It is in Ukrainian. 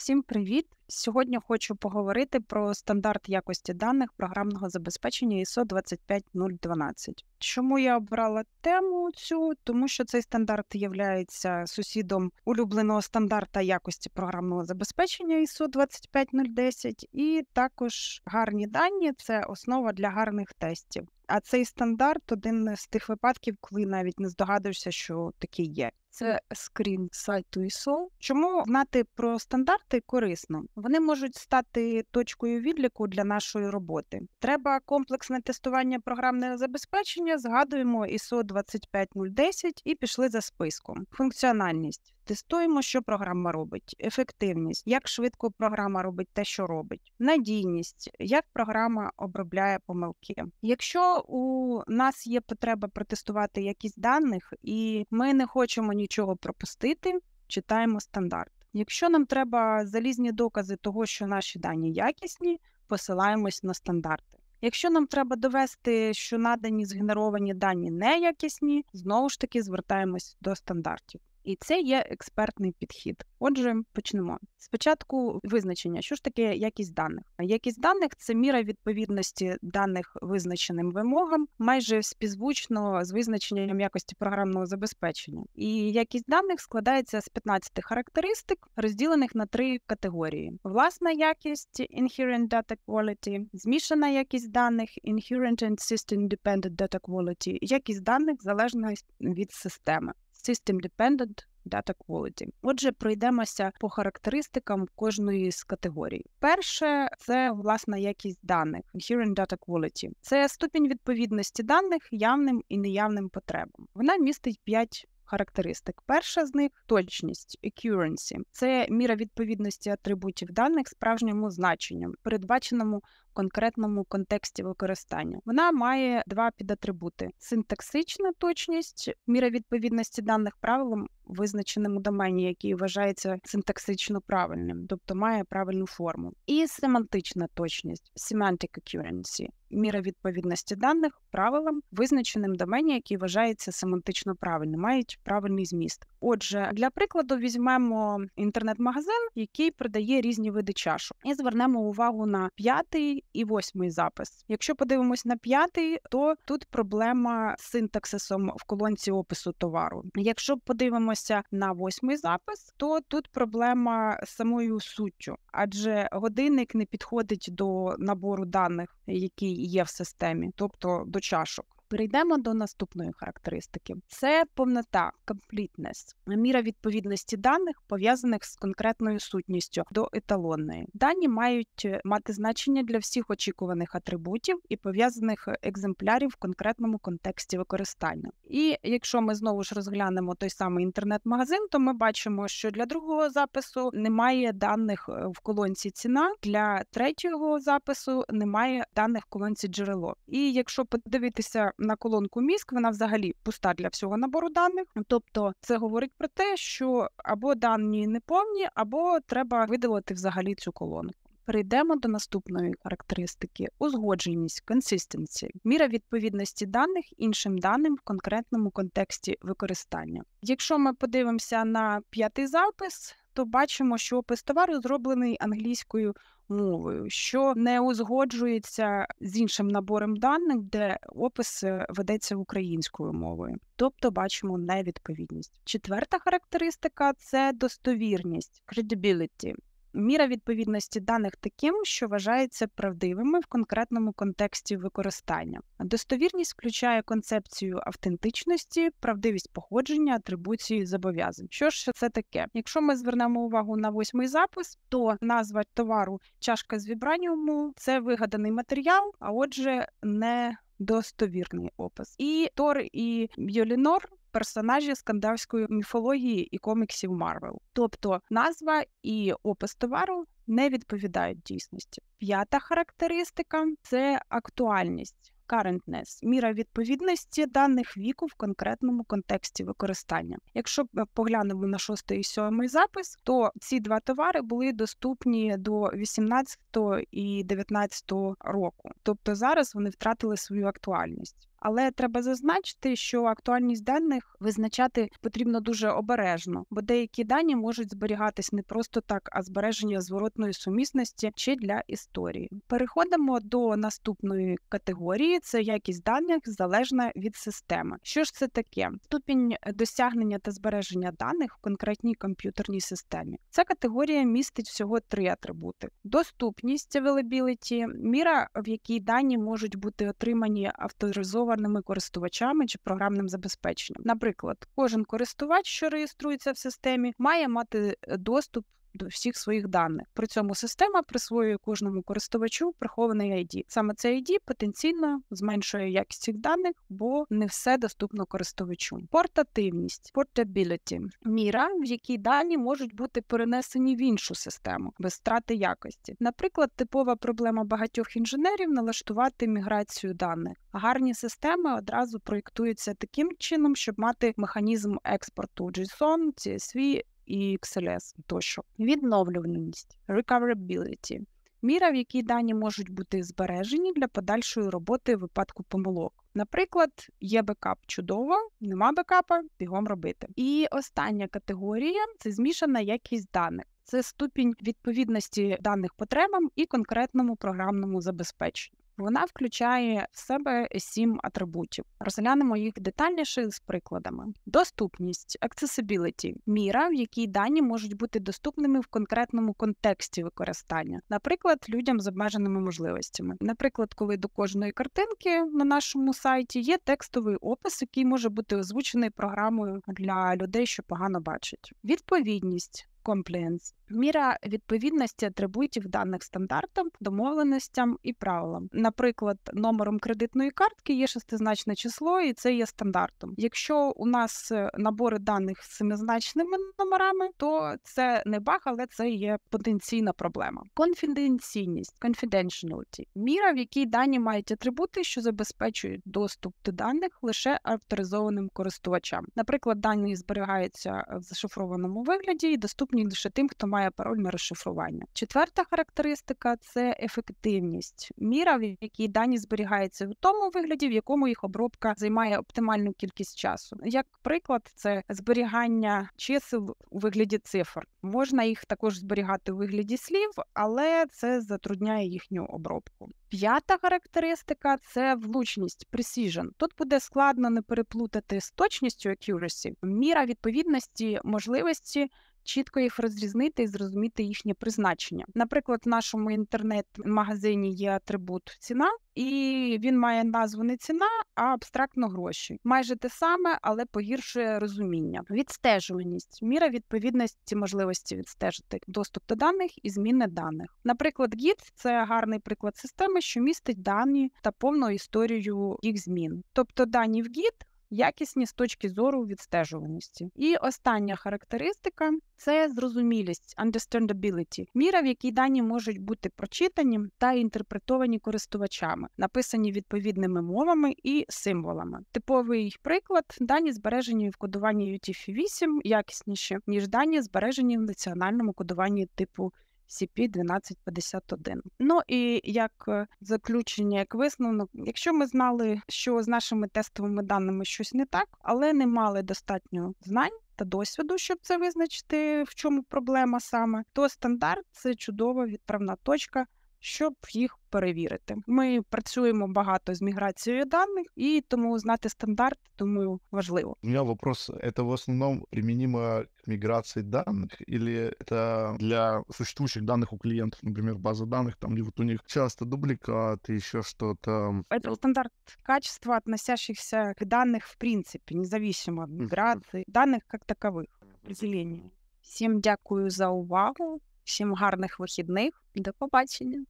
Всім привіт! Сьогодні хочу поговорити про стандарт якості даних програмного забезпечення ISO 25012. Чому я обрала тему цю? Тому що цей стандарт є сусідом улюбленого стандарта якості програмного забезпечення ISO 25010 і також гарні дані – це основа для гарних тестів. А цей стандарт – один з тих випадків, коли навіть не здогадуєшся, що такий є. Це скрін сайту ISO. Чому знати про стандарти корисно? Вони можуть стати точкою відліку для нашої роботи. Треба комплексне тестування програмного забезпечення, згадуємо ISO 25010 і пішли за списком. Функціональність. Тестуємо, що програма робить. Ефективність. Як швидко програма робить те, що робить. Надійність. Як програма обробляє помилки. Якщо у нас є потреба протестувати якісь даних і ми не хочемо нічого пропустити, читаємо стандарт. Якщо нам треба залізні докази того, що наші дані якісні, посилаємось на стандарти. Якщо нам треба довести, що надані згенеровані дані неякісні, знову ж таки звертаємось до стандартів. І це є експертний підхід. Отже, почнемо. Спочатку визначення. Що ж таке якість даних? Якість даних – це міра відповідності даних визначеним вимогам, майже співзвучно з визначенням якості програмного забезпечення. І якість даних складається з 15 характеристик, розділених на 3 категорії. Власна якість – Inherent Data Quality, змішана якість даних – Inherent and System-Dependent Data Quality, якість даних залежно від системи. System-Dependent Data Quality. Отже, пройдемося по характеристикам кожної з категорій. Перше – це власна якість даних, Inherent Data Quality. Це ступінь відповідності даних явним і неявним потребам. Вона містить 5 характеристик. Перша з них – точність, accuracy. Це міра відповідності атрибутів даних справжньому значенню, передбаченому в конкретному контексті використання. Вона має 2 підатрибути. Синтаксична точність – міра відповідності даних правилам, визначеним у домені, який вважається синтаксично правильним, тобто має правильну форму. І семантична точність – semantic accuracy. Міра відповідності даних правилам, визначеним в домені, який вважається семантично правильним, мають правильний зміст. Отже, для прикладу візьмемо інтернет-магазин, який продає різні види чашок. І звернемо увагу на 5-й і 8-й запис. Якщо подивимось на 5-й, то тут проблема з синтаксисом в колонці опису товару. Якщо подивимося на 8-й запис, то тут проблема з самою суттю, адже годинник не підходить до набору даних, який є в системі, тобто до чашок. Перейдемо до наступної характеристики. Це повнота, completeness, міра відповідності даних, пов'язаних з конкретною сутністю до еталонної. Дані мають мати значення для всіх очікуваних атрибутів і пов'язаних екземплярів в конкретному контексті використання. І якщо ми знову ж розглянемо той самий інтернет-магазин, то ми бачимо, що для другого запису немає даних в колонці ціна, для третього запису немає даних в колонці джерело. І якщо подивитися на колонку міск, вона взагалі пуста для всього набору даних. Тобто це говорить про те, що або дані неповні, або треба видалити взагалі цю колонку. Перейдемо до наступної характеристики – узгодженість, консистенція, міра відповідності даних іншим даним в конкретному контексті використання. Якщо ми подивимося на 5-й запис, то бачимо, що опис товару зроблений англійською мовою, що не узгоджується з іншим набором даних, де опис ведеться українською мовою. Тобто бачимо невідповідність. 4-та характеристика – це достовірність, credibility. Міра відповідності даних таким, що вважається правдивими в конкретному контексті використання. Достовірність включає концепцію автентичності, правдивість походження, атрибуції зобов'язань. Що ж це таке? Якщо ми звернемо увагу на 8-й запис, то назва товару «чашка з вібраніуму» – це вигаданий матеріал, а отже не достовірний опис. І Тор, і Йолінор – персонажі скандинавської міфології і коміксів Марвел. Тобто назва і опис товару не відповідають дійсності. 5-та характеристика – це актуальність, currentness, міра відповідності даних віку в конкретному контексті використання. Якщо поглянемо на 6-й і 7-й запис, то ці два товари були доступні до 18-го і 19-го року. Тобто зараз вони втратили свою актуальність. Але треба зазначити, що актуальність даних визначати потрібно дуже обережно, бо деякі дані можуть зберігатись не просто так, а збереження зворотної сумісності чи для історії. Переходимо до наступної категорії – це якість даних залежна від системи. Що ж це таке? Ступінь досягнення та збереження даних в конкретній комп'ютерній системі. Ця категорія містить всього 3 атрибути. Доступність – availability, міра, в якій дані можуть бути отримані авторизованими користувачами чи програмним забезпеченням. Наприклад, кожен користувач, що реєструється в системі, має мати доступ до всіх своїх даних. При цьому система присвоює кожному користувачу прихований ID. Саме цей ID потенційно зменшує якість цих даних, бо не все доступно користувачу. Портативність, portability, міра, в якій дані можуть бути перенесені в іншу систему без втрати якості. Наприклад, типова проблема багатьох інженерів – налаштувати міграцію даних. Гарні системи одразу проєктуються таким чином, щоб мати механізм експорту JSON, CSV, і XLS тощо. Відновлюваність, Рекаверабіліті, міра, в якій дані можуть бути збережені для подальшої роботи в випадку помилок. Наприклад, є бекап – чудово, нема бекапа – бігом робити. І остання категорія – це змішана якість даних. Це ступінь відповідності даних потребам і конкретному програмному забезпеченню. Вона включає в себе 7 атрибутів. Розглянемо їх детальніше з прикладами. Доступність, accessibility, міра, в якій дані можуть бути доступними в конкретному контексті використання. Наприклад, людям з обмеженими можливостями. Наприклад, коли до кожної картинки на нашому сайті є текстовий опис, який може бути озвучений програмою для людей, що погано бачать. Відповідність, Compliance, міра відповідності атрибутів даних стандартам, домовленостям і правилам. Наприклад, номером кредитної картки є 6-значне число, і це є стандартом. Якщо у нас набори даних з 7-значними номерами, то це не баг, але це є потенційна проблема. Конфіденційність, confidentiality, міра, в якій дані мають атрибути, що забезпечують доступ до даних лише авторизованим користувачам. Наприклад, дані зберігаються в зашифрованому вигляді і доступні лише тим, хто має пароль на розшифрування. 4-та характеристика – це ефективність. Міра, в якій дані зберігаються в тому вигляді, в якому їх обробка займає оптимальну кількість часу. Як приклад, це зберігання чисел у вигляді цифр. Можна їх також зберігати у вигляді слів, але це затрудняє їхню обробку. 5-та характеристика – це влучність, precision. Тут буде складно не переплутати з точністю accuracy. Міра відповідності, можливості – чітко їх розрізнити і зрозуміти їхнє призначення. Наприклад, в нашому інтернет-магазині є атрибут «ціна», і він має назву не ціна, а абстрактно гроші. Майже те саме, але погіршує розуміння. Відстежуваність. Міра відповідності можливості відстежити доступ до даних і зміни даних. Наприклад, Git – це гарний приклад системи, що містить дані та повну історію їх змін. Тобто дані в Git – якісні з точки зору відстежуваності. І остання характеристика – це зрозумілість, understandability, міра, в якій дані можуть бути прочитані та інтерпретовані користувачами, написані відповідними мовами і символами. Типовий приклад – дані збережені в кодуванні UTF-8 якісніші, ніж дані збережені в національному кодуванні типу CP 1251. Ну і як заключення, як висновок, якщо ми знали, що з нашими тестовими даними щось не так, але не мали достатньо знань та досвіду, щоб це визначити, в чому проблема саме, то стандарт – це чудова відправна точка, щоб їх перевірити. Ми працюємо багато з міграцією даних, и тому знати стандарт, думаю, важливо. У меня вопрос. Это в основном применимо к миграции данных или это для существующих данных у клиентов, например, база данных, там где вот у них часто дубликат и еще что-то? Это стандарт качества, относящихся к данных в принципе, независимо от миграции, данных как таковых, определения. Всем дякую за увагу, всім гарних вихідних і до побачення.